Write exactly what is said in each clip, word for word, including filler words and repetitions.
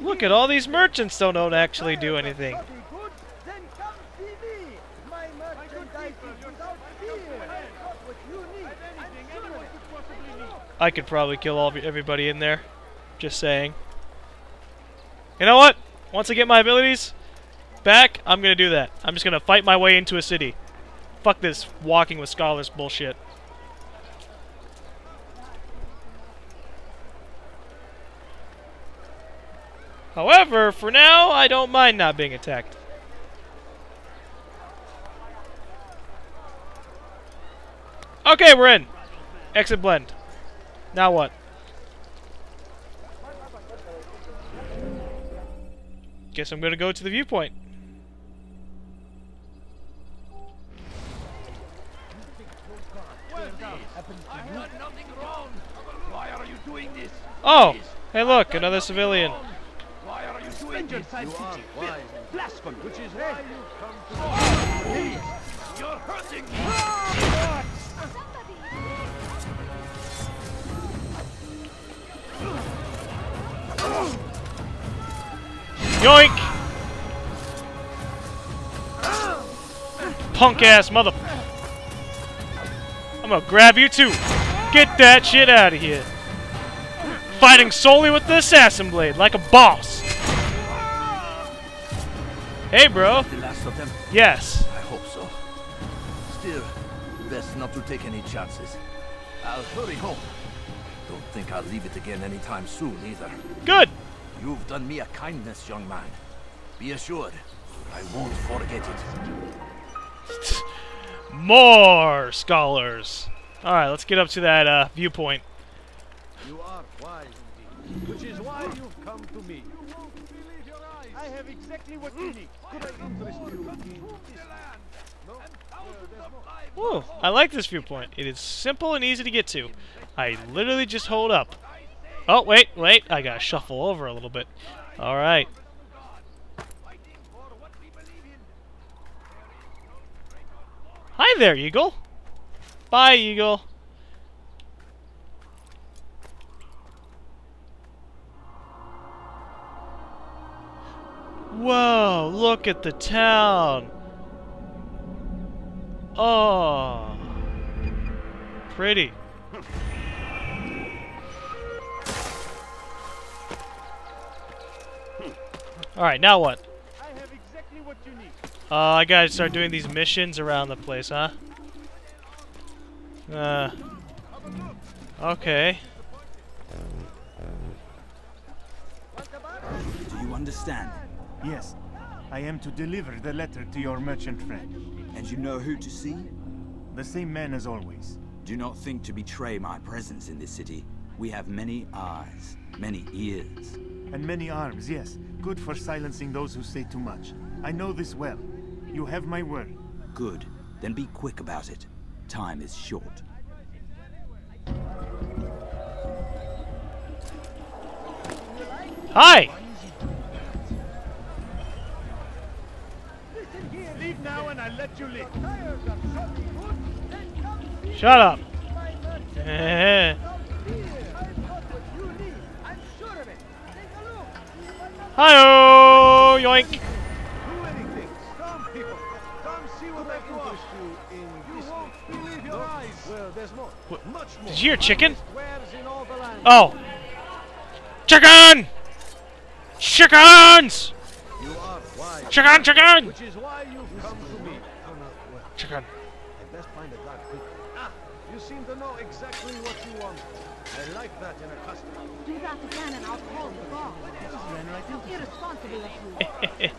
Look at all these merchants don't don't actually do anything. I could probably kill all everybody in there. Just saying. You know what? Once I get my abilities back, I'm gonna do that. I'm just gonna fight my way into a city. Fuck this walking with scholars bullshit. However, for now, I don't mind not being attacked. Okay, we're in. Exit blend. Now what? Guess I'm gonna go to the viewpoint. Oh! Hey look, another civilian. Yoink! Punk ass mother. I'm gonna grab you too. Get that shit out of here. Fighting solely with the assassin blade, like a boss. Hey, bro. The last of them? Yes. I hope so. Still, best not to take any chances. I'll hurry home. Don't think I'll leave it again anytime soon either. Good. You've done me a kindness, young man. Be assured, I won't forget it. More scholars. All right, let's get up to that uh, viewpoint. You are wise indeed, which is why you've come to me. You won't believe your eyes. I have exactly what you need. Could I interest you in this land? No? Whoa, I like this viewpoint. It is simple and easy to get to. I literally just hold up. Oh, wait, wait, I gotta shuffle over a little bit. Alright. Hi there, Eagle. Bye, Eagle. Whoa, look at the town. Oh, pretty. Alright, now what? I have exactly what you need. Uh, I gotta start doing these missions around the place, huh? Uh. Okay. Do you understand? Yes. I am to deliver the letter to your merchant friend. And you know who to see? The same man as always. Do not think to betray my presence in this city. We have many eyes, many ears. And many arms, yes. Good for silencing those who say too much. I know this well. You have my word. Good. Then be quick about it. Time is short. Hi! Listen here. Leave now and I'll let you live. Shut up. Hi-oh! Yoink! Do anything. Some people. Come see what I can interest you in this. You won't believe your eyes. Well, there's more. Much more. Did you hear chicken? Oh. Chicken! Chickens! You are wise. Chicken, chicken! Which is why you've come to me. Chicken. I best find a dark people. Ah! You seem to know exactly what you want. I like that in a customer. Do that again and I'll call the ball. Irresponsible of you.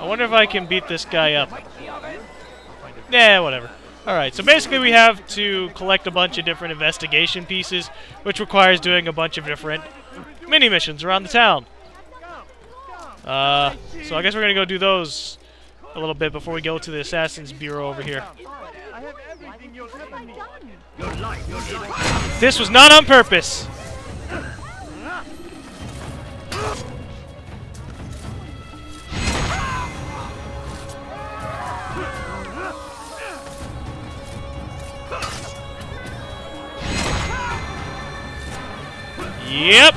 I wonder if I can beat this guy up. Nah, whatever. Alright, so basically we have to collect a bunch of different investigation pieces, which requires doing a bunch of different mini-missions around the town. Uh, so I guess we're gonna go do those a little bit before we go to the Assassin's Bureau over here. This was not on purpose. Yep.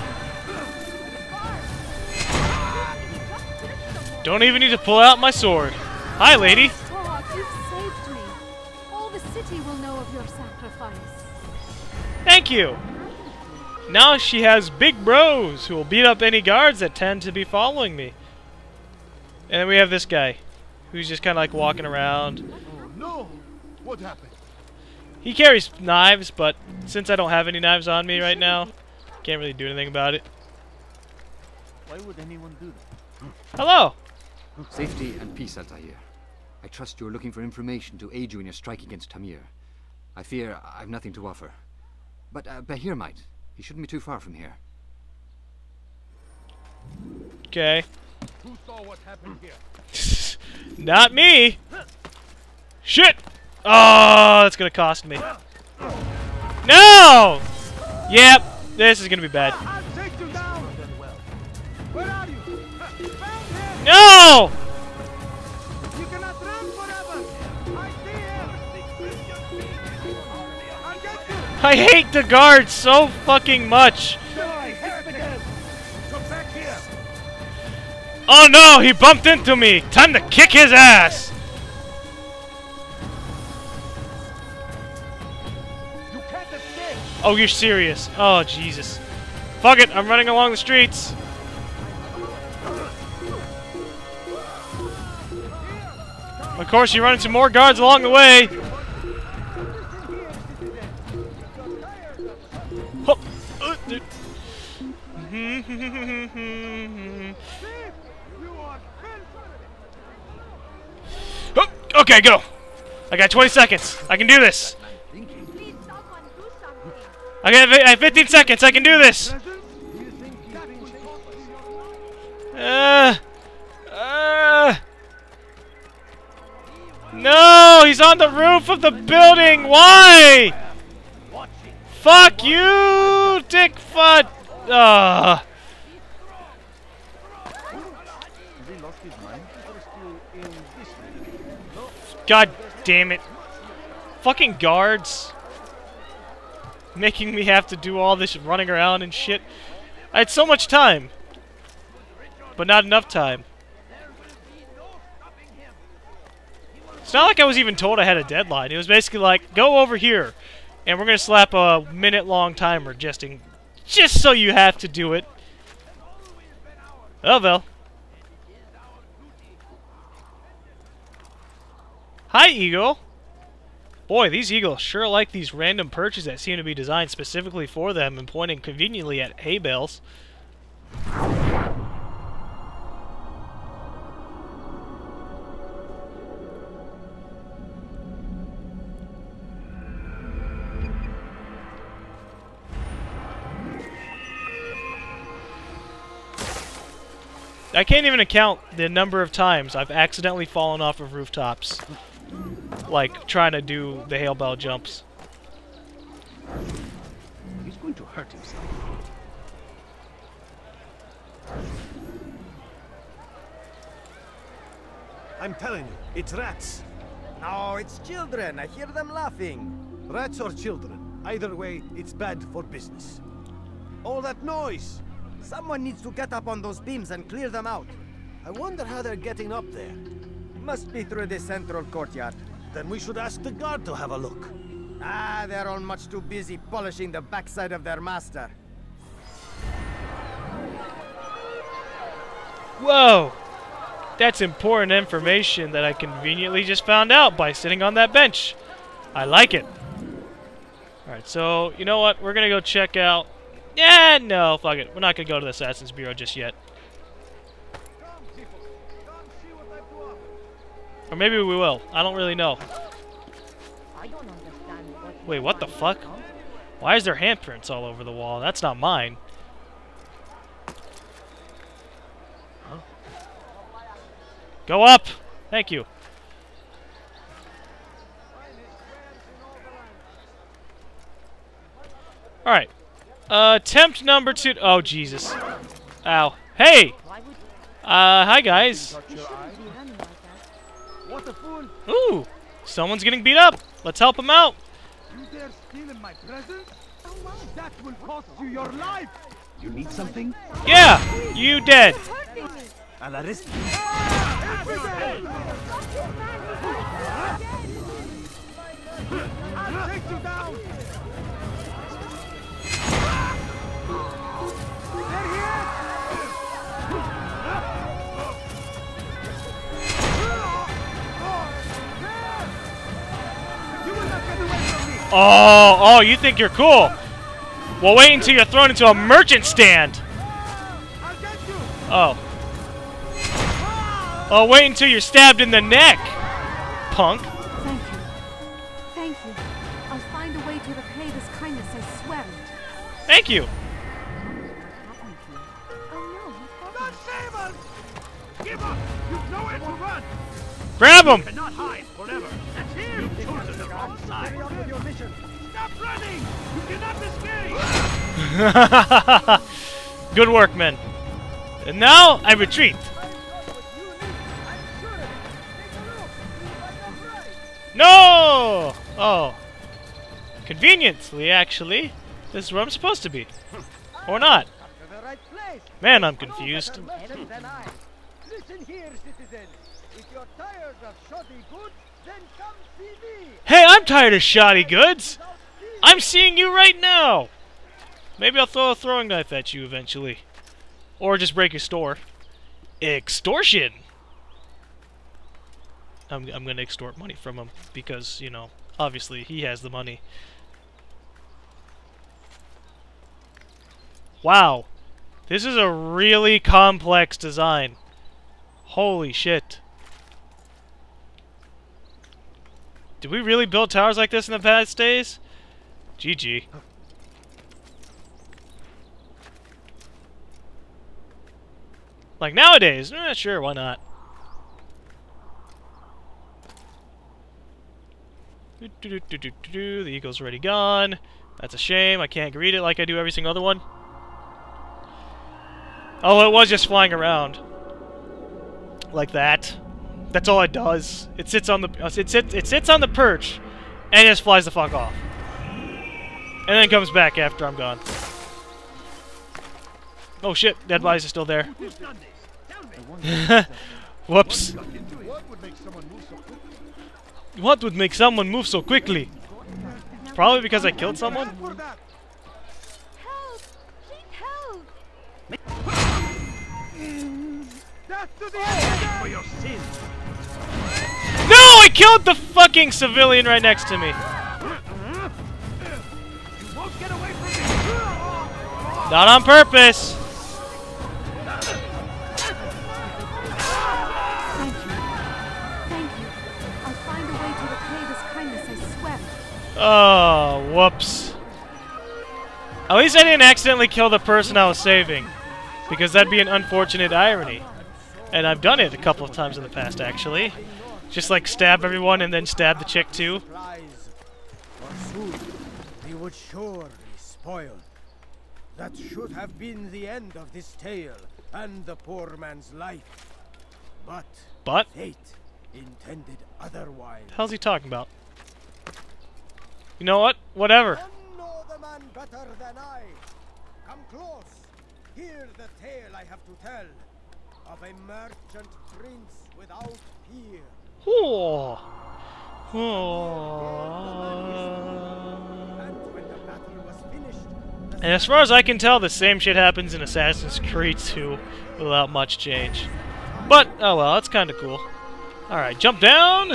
Don't even need to pull out my sword. Hi, lady. You've saved me. All the city will know of your sacrifice. Thank you. Now she has big bros who will beat up any guards that tend to be following me. And then we have this guy, who's just kind of like walking around. Oh, no. What happened? He carries knives, but since I don't have any knives on me right now, can't really do anything about it. Why would anyone do that? Hello. Safety and peace, Altair. I trust you are looking for information to aid you in your strike against Tamir. I fear I've nothing to offer. But uh, Bahir might. He shouldn't be too far from here. Okay. Who saw what happened here? Not me. Shit! Oh, that's gonna cost me. No! Yep, this is gonna be bad. No! I hate the guards so fucking much. Oh no, he bumped into me. Time to kick his ass. Oh, you're serious. Oh, Jesus. Fuck it, I'm running along the streets. Of course, you run into more guards along the way. Oh, okay, go. I got twenty seconds. I can do this. I got fifteen seconds. I can do this. Uh, uh, no, he's on the roof of the building. Why? Fuck you, dick fud. Uh. God damn it. Fucking guards. Making me have to do all this running around and shit. I had so much time. But not enough time. It's not like I was even told I had a deadline. It was basically like, go over here. And we're going to slap a minute long timer just, in, just so you have to do it. Oh well. Hi, Eagle. Boy, these eagles sure like these random perches that seem to be designed specifically for them and pointing conveniently at hay bales. I can't even account the number of times I've accidentally fallen off of rooftops. Like, trying to do the hail bell jumps. He's going to hurt himself. I'm telling you, it's rats. No, it's children. I hear them laughing. Rats or children. Either way, it's bad for business. All that noise! Someone needs to get up on those beams and clear them out. I wonder how they're getting up there. Must be through the central courtyard. Then we should ask the guard to have a look. Ah, they're all much too busy polishing the backside of their master. Whoa! That's important information that I conveniently just found out by sitting on that bench. I like it. Alright, so, you know what? We're gonna go check out... Yeah, no, fuck it. We're not gonna go to the Assassin's Bureau just yet. Or maybe we will. I don't really know. Wait, what the fuck? Why is there handprints all over the wall? That's not mine. Huh? Go up! Thank you. Alright. Uh, attempt number two. Oh, Jesus. Ow. Hey! Uh, hi, guys. Ooh, someone's getting beat up. Let's help him out. You dare steal in my presence? That will cost you your life. You need something? Yeah! You dead! Oh, oh, you think you're cool? Well, wait until you're thrown into a merchant stand. Oh. Oh, wait until you're stabbed in the neck, punk. Thank you. Thank you. I'll find a way to repay this kindness, I swear it. Thank you. Grab him! Cannot hide forever. That's him. You've chosen the wrong side. Carry on with your mission. Stop running! You cannot escape! Good work, men. And now I retreat. No! Oh. Conveniently, actually, this is where I'm supposed to be. Or not. Man, I'm confused. Listen here, citizen. If you're tired of shoddy goods, then come see me! Hey, I'm tired of shoddy goods! I'm seeing you right now! Maybe I'll throw a throwing knife at you eventually. Or just break your store. Extortion! I'm, I'm gonna extort money from him because, you know, obviously he has the money. Wow. This is a really complex design. Holy shit. Did we really build towers like this in the past days? G G. Like nowadays, eh, sure, why not? Do, do, do, do, do, do. The eagle's already gone. That's a shame. I can't greet it like I do every single other one. Oh, it was just flying around. Like that. That's all it does. It sits on the it sits it sits on the perch, and it just flies the fuck off, and then comes back after I'm gone. Oh shit! Dead bodies are still there. Whoops. What would make someone move so quickly? Probably because I killed someone. Help! Please help! That's to the end. No, I killed the fucking civilian right next to me. Not on purpose. Thank you. Thank you. I'll find a way to repay this kindness, I swear. Oh, whoops. At least I didn't accidentally kill the person I was saving, because that'd be an unfortunate irony. And I've done it a couple of times in the past, actually. Just like stab everyone and then stab the chick too. We would surely spoil. That should have been the end of this tale and the poor man's life. But, but? Fate intended otherwise. The hell's he talking about? You know what? Whatever. You know the man better than I. Come close. Hear the tale I have to tell. Of a merchant prince without peer. Oh. Oh. And when the battle was finished. And as far as I can tell, the same shit happens in Assassin's Creed two without much change. But oh well, that's kind of cool. All right, jump down.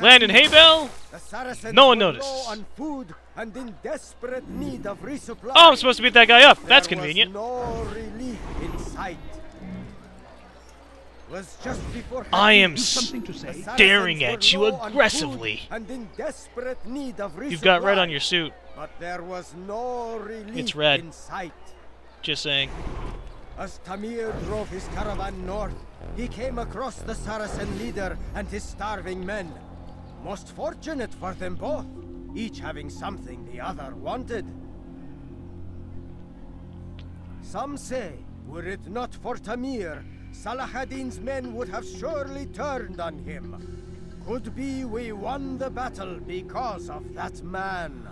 Land in Haybel. No one noticed. On food and in desperate need of resupply. Oh, I'm supposed to beat that guy up. There that's convenient. No relief in sight. Was just before I am staring at you aggressively. And in desperate need of resupply. You've got red on your suit. But there was no relief it's red. In sight. Just saying. As Tamir drove his caravan north, he came across the Saracen leader and his starving men. Most fortunate for them both, each having something the other wanted. Some say, were it not for Tamir, Salah ad-Din's men would have surely turned on him. Could be we won the battle because of that man.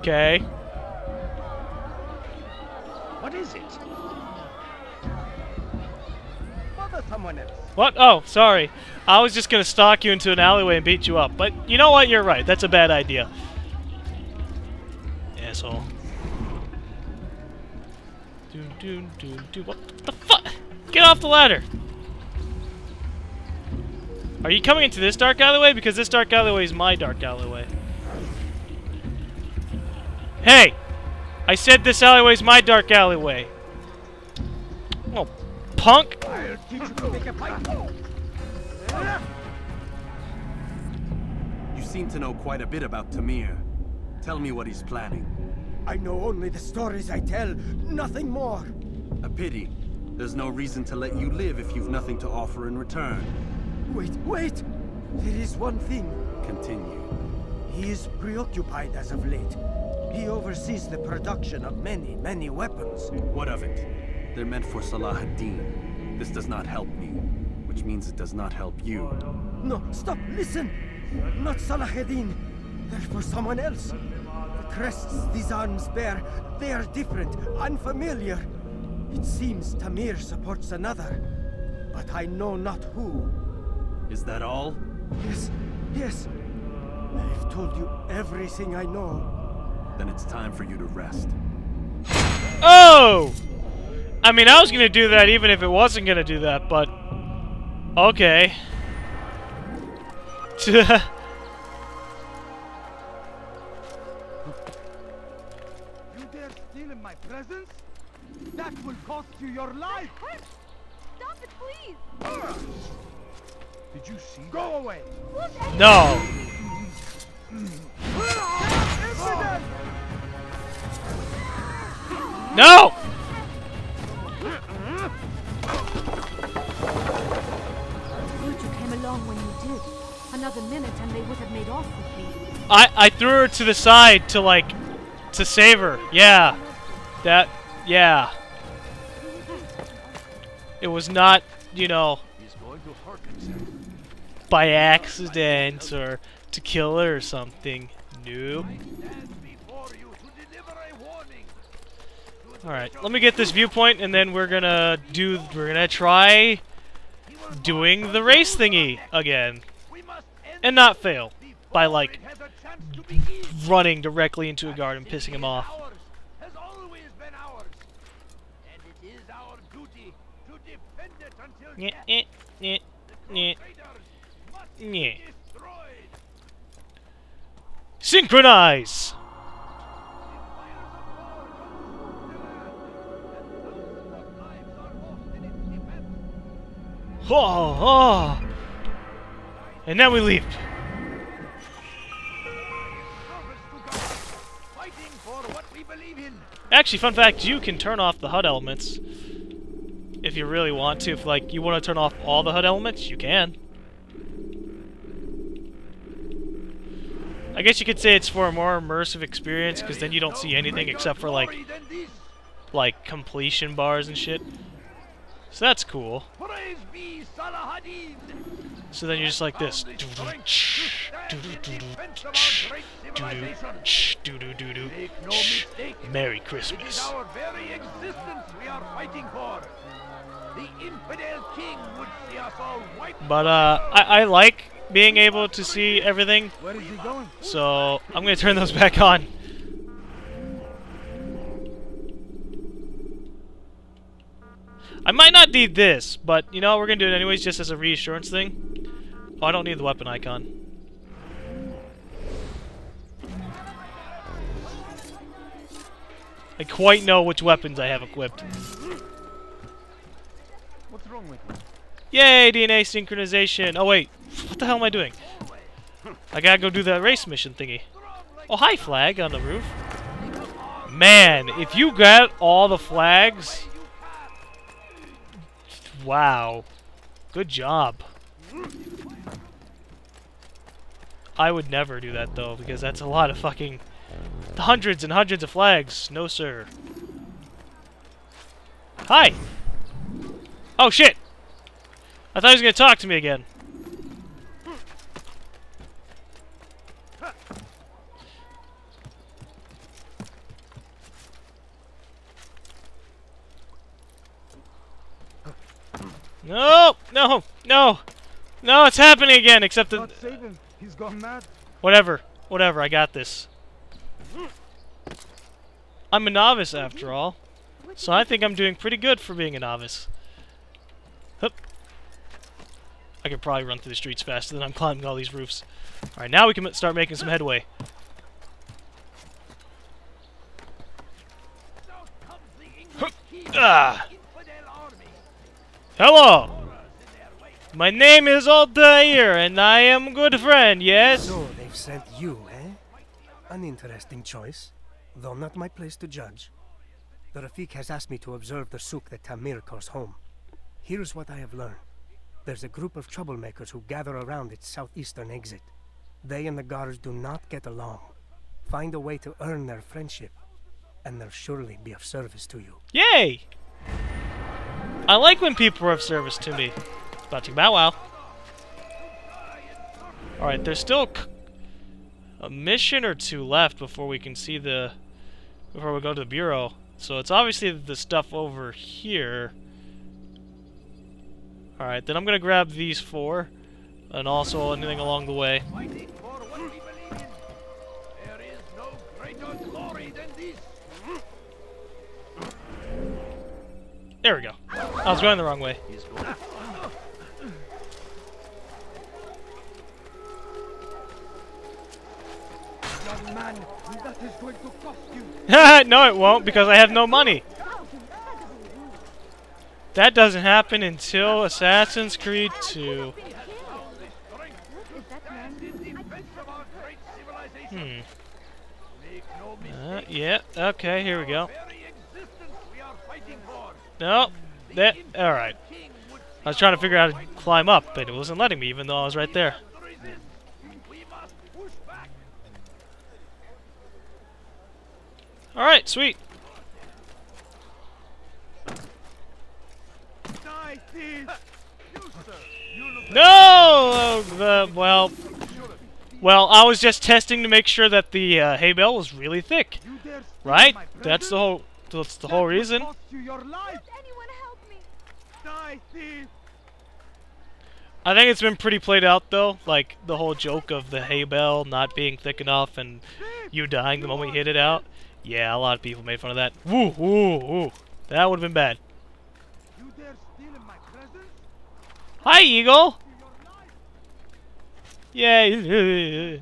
Okay. What is it? Bother someone else. What? Oh, sorry. I was just gonna stalk you into an alleyway and beat you up. But you know what? You're right. That's a bad idea. Asshole. Do do do do. What the fuck? Get off the ladder. Are you coming into this dark alleyway? Because this dark alleyway is my dark alleyway. Hey! I said this alleyway's my dark alleyway. Oh, punk! You seem to know quite a bit about Tamir. Tell me what he's planning. I know only the stories I tell, nothing more. A pity. There's no reason to let you live if you've nothing to offer in return. Wait, wait! There is one thing. Continue. He is preoccupied as of late. He oversees the production of many, many weapons. What of it? They're meant for Salah ad-Din. This does not help me, which means it does not help you. No, stop, listen! Not Salah ad-Din. They're for someone else. The crests these arms bear, they are different, unfamiliar. It seems Tamir supports another, but I know not who. Is that all? Yes, yes. I've told you everything I know. Then it's time for you to rest. Oh! I mean, I was gonna do that even if it wasn't gonna do that, but... Okay. You dare steal in my presence? That will cost you your life! Stop it, please! Uh, did you see Go that? away! No! No! You came along when you did. Another minute and they would have made off with me. I I threw her to the side to like to save her. Yeah. That yeah. It was not, you know, by accident or to kill her or something. Nope. Alright, let me get this viewpoint and then we're gonna do we're gonna try doing the race thingy again. And not fail. By like running directly into a guard and pissing him off. Yeah, yeah, yeah, yeah. Yeah. Synchronize! Oh, oh. And now we leap. Actually, fun fact, you can turn off the H U D elements. If you really want to. If like you want to turn off all the H U D elements, you can. I guess you could say it's for a more immersive experience, because then you don't see anything except for like like completion bars and shit. So that's cool. So then you're just like this. Merry Christmas. Our very existence we are fighting for. The infidel king would see us all wiped. But uh I, I like being able to see everything. Where is he going? So I'm gonna turn those back on. I might not need this, but you know, we're gonna do it anyways just as a reassurance thing. Oh, I don't need the weapon icon. I quite know which weapons I have equipped. What's wrong with you? Yay, D N A synchronization! Oh wait, what the hell am I doing? I gotta go do that race mission thingy. Oh, hi flag on the roof. Man, if you got all the flags... Wow. Good job. I would never do that though, because that's a lot of fucking hundreds and hundreds of flags. No sir. Hi! Oh shit! I thought he was gonna talk to me again. No! No! No! No, it's happening again, except that... Save him. He's gone mad. Whatever. Whatever, I got this. I'm a novice, after all. So I think I'm doing pretty good for being a novice. Hup. I could probably run through the streets faster than I'm climbing all these roofs. Alright, now we can start making some headway. Ah. Hello! My name is Altair, and I am good friend, yes? So they've sent you, eh? An interesting choice, though not my place to judge. The Rafik has asked me to observe the souk that Tamir calls home. Here's what I have learned. There's a group of troublemakers who gather around its southeastern exit. They and the guards do not get along. Find a way to earn their friendship, and they'll surely be of service to you. Yay! I like when people are of service to me. About to bow wow. Alright, there's still c a mission or two left before we can see the... before we go to the Bureau. So it's obviously the stuff over here. Alright, then I'm gonna grab these four, and also anything along the way. There we go. I was going the wrong way. No, it won't, because I have no money. That doesn't happen until Assassin's Creed two. Hmm. Uh, yeah, okay, here we go. Nope. That, alright. I was trying to figure out how to climb up, but it wasn't letting me, even though I was right there. Alright, sweet. No! The, well, well, I was just testing to make sure that the uh, hay bale was really thick, right? That's the whole, that's the whole reason. I think it's been pretty played out, though. Like the whole joke of the hay bale not being thick enough and you dying the moment you hit it out. Yeah, a lot of people made fun of that. Woo, woo, woo! That would have been bad. Hi, Eagle! Yeah.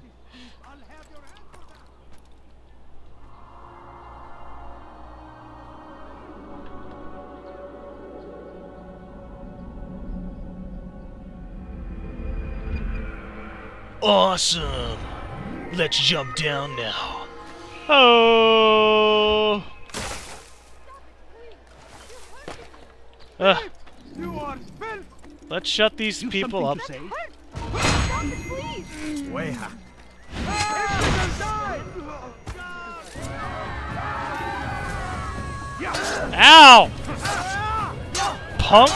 Awesome! Let's jump down now. Oh! Uh. Let's shut these people up. Ow! Punk!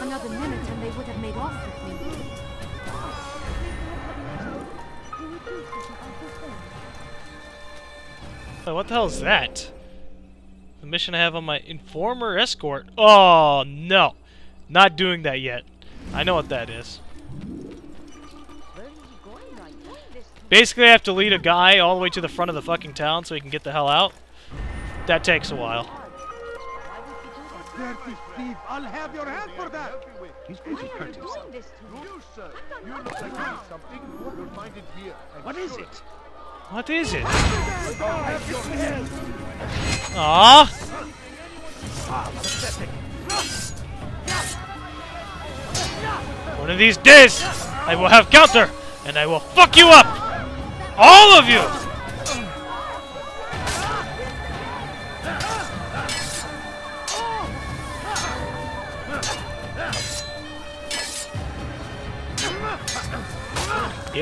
Another minute and they would have made off with me. Wait, what the hell is that? The mission I have on my informer escort. Oh no, not doing that yet. I know what that is. Basically, I have to lead a guy all the way to the front of the fucking town so he can get the hell out. That takes a while. I'll have your hand for that. What is it? What is it? Ah! One of these days, I will have counter, and I will fuck you up, all of you.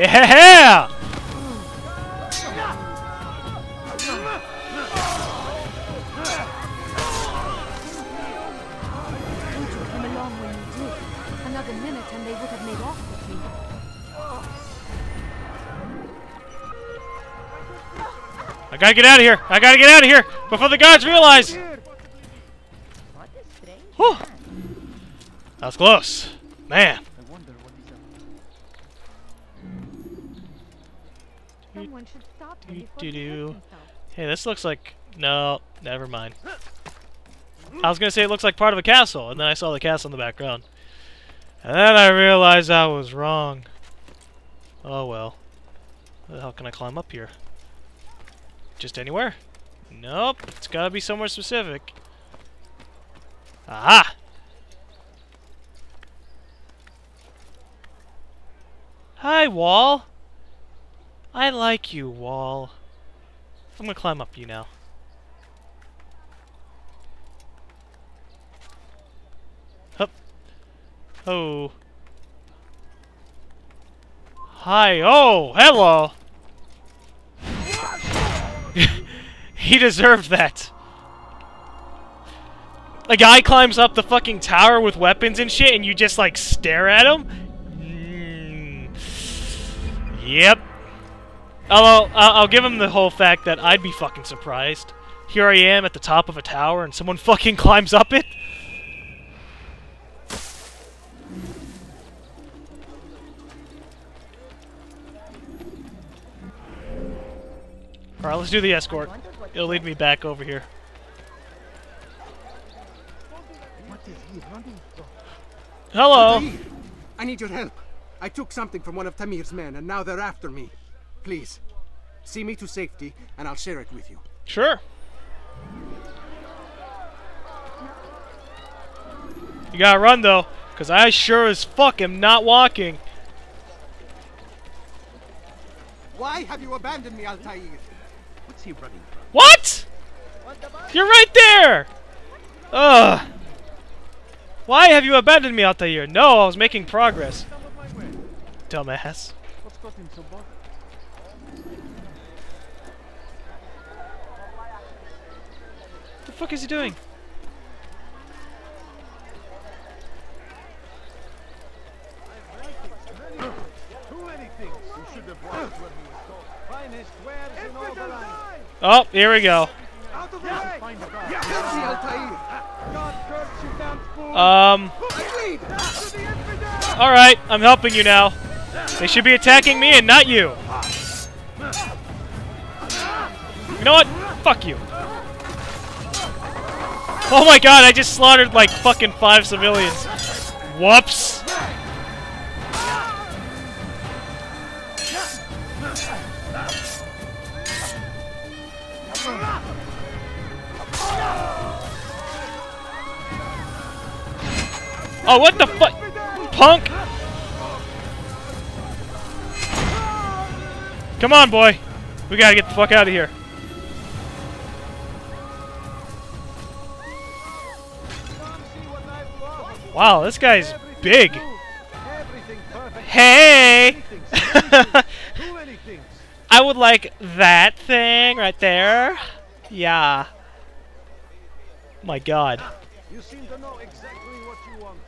Yeah! I gotta get out of here! I gotta get out of here! Before the guards realize! Whew! That was close. Man. Someone should stop him before he hurts himself. Hey, this looks like... No, never mind. I was gonna say it looks like part of a castle, and then I saw the castle in the background. And then I realized I was wrong. Oh well. How the hell can I climb up here? Just anywhere? Nope, it's gotta be somewhere specific. Aha! Hi, wall! I like you, wall. I'm gonna climb up you now. Hup. Oh. Hi, oh, hello! He deserved that. A guy climbs up the fucking tower with weapons and shit and you just like stare at him? Mm. Yep. Although, I'll give him the whole fact that I'd be fucking surprised. Here I am at the top of a tower and someone fucking climbs up it? Alright, let's do the escort. It'll lead me back over here. What is he running from? Hello! Altair, I need your help. I took something from one of Tamir's men and now they're after me. Please, see me to safety and I'll share it with you. Sure. You gotta run though, because I sure as fuck am not walking. Why have you abandoned me, Altair? What's he running from? What? You're right there! Ugh. Why have you abandoned me, Altair? No, I was making progress. Dumbass. What's got him so bothered? What the fuck is he doing? Oh, here we go. Um. All right, I'm helping you now. They should be attacking me and not you. You know what? Fuck you. Oh my god, I just slaughtered like fucking five civilians. Whoops. Oh, what the fuck? Punk! Come on, boy. We gotta get the fuck out of here. Wow, this guy's big. Hey! I would like that thing right there. Yeah. My god. You seem to know exactly what you want.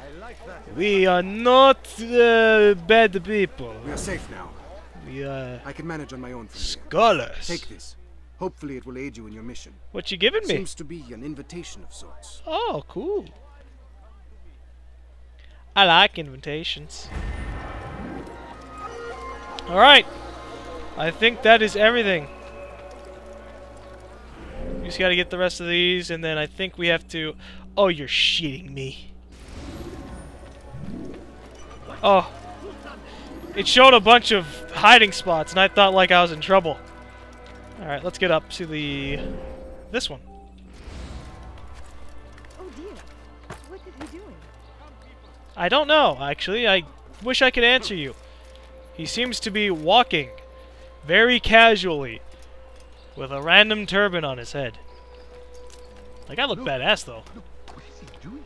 I like that. We are not uh, bad people. We are safe now. We are. I can manage on my own. Scholars. Take this. Hopefully, it will aid you in your mission. What you giving me? Seems to be an invitation of sorts. Oh, cool. I like invitations. Alright. I think that is everything. We just gotta get the rest of these, and then I think we have to... Oh, you're shitting me. Oh. It showed a bunch of hiding spots, and I thought like I was in trouble. Alright, let's get up to the... this one. I don't know, actually. I wish I could answer you. He seems to be walking very casually with a random turban on his head. Like, I look badass, though. What is he doing?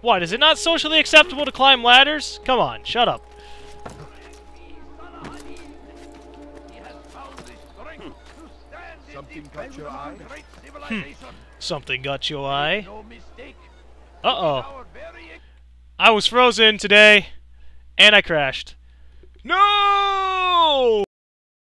What, is it not socially acceptable to climb ladders? Come on, shut up. Something got your eye? Hmm. Something got your eye? Uh-oh. I was frozen today, and I crashed. No!